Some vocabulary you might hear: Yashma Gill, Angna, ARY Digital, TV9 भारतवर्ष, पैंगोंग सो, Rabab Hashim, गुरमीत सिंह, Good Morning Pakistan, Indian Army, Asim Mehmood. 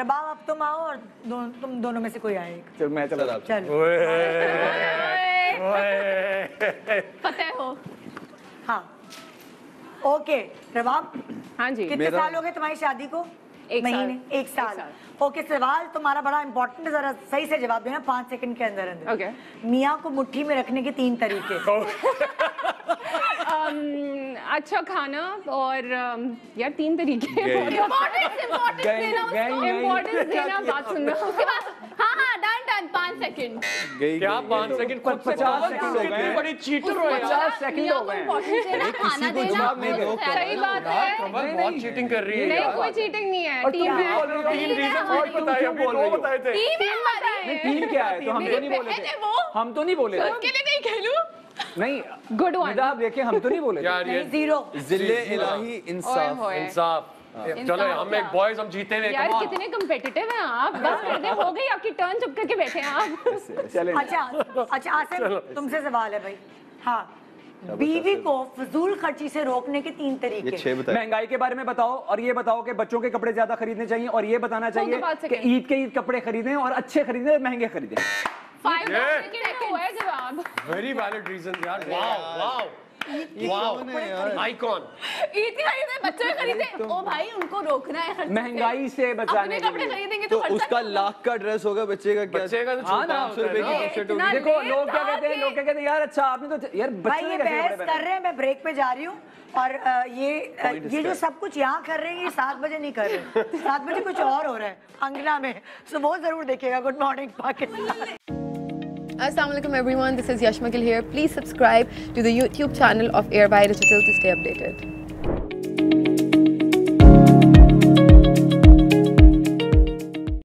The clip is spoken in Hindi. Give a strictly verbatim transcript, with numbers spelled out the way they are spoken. रबाब अब तुम आओ और दो, तुम दोनों में से कोई आए। चल मैं चला चल, चल। ओए, ओए, पता हो। हाँ ओके रबाब, हाँ जी, कितने साल हो गए तुम्हारी शादी को? एक महीने साल। एक साल, साल। ओके सवाल तुम्हारा बड़ा इंपॉर्टेंट है, जरा सही से जवाब देना पाँच सेकंड के अंदर अंदर। okay. मियाँ को मुट्ठी में रखने के तीन तरीके। um, अच्छा खाना और um, यार तीन तरीके। पाँच सेकंड क्या? पाँच सेकंड खुद पचास सेकंड बड़ी चीटर हो गए। पचास सेकंड हो गए खाना देना। सही बात है, बहुत चीटिंग कर रही है। नहीं कोई चीटिंग नहीं है। टीम में तीन रीजन और बताए, अभी दो बताए थे। तीन बताए नहीं, तीन क्या है? तो हम तो नहीं बोले थे, हम तो नहीं बोले थे। उसके लिए नहीं खेलूं? नहीं गुड वन, आप देखिए हम तो नहीं बोले थे। जीरो जिले इलाही इंसाफ इंसाफ। चलो हम एक बॉयज हम जीते हैं। यार कितने कॉम्पिटिटिव हैं आप, बस कर दे, हो गई आपकी टर्न, चुप करके बैठे हैं आप। अच्छा अच्छा आसिम, तुमसे सवाल है भाई। हाँ, बीवी को फजूल खर्ची से रोकने के तीन तरीके। महंगाई के बारे में बताओ और ये बताओ कि बच्चों के कपड़े ज्यादा खरीदने चाहिए और ये बताना चाहिए कि ईद के ईद कपड़े खरीदें और अच्छे खरीदें, महंगे खरीदें। जवाब वेरी वैलिड रीजन यार, वाओ वाओ आइकॉन। ईद के खरीदे, बच्चों खरीदे, ओ भाई उनको रोकना है महंगाई से बचाने के लिए। तो उसका लाख का ड्रेस होगा, बच्चे का क्या? बच्चे का तो पाँच सौ रुपए की टी-शर्ट होगी। देखो लोग क्या कहते हैं, लोग क्या कहते हैं यार। अच्छा आपने तो यार बच्चे का बहस कर रहे हैं, मैं ब्रेक पे जा रही हूँ। और ये ये जो सब कुछ यहाँ कर रहे हैं ये सात बजे नहीं कर रहे, सात बजे कुछ और हो रहा है अंगना में, सो वो जरूर देखिएगा। Good morning Pakistan. Assalamualaikum everyone, this is Yashma Gill here. Please subscribe to the YouTube channel of A R Y Digital to stay updated.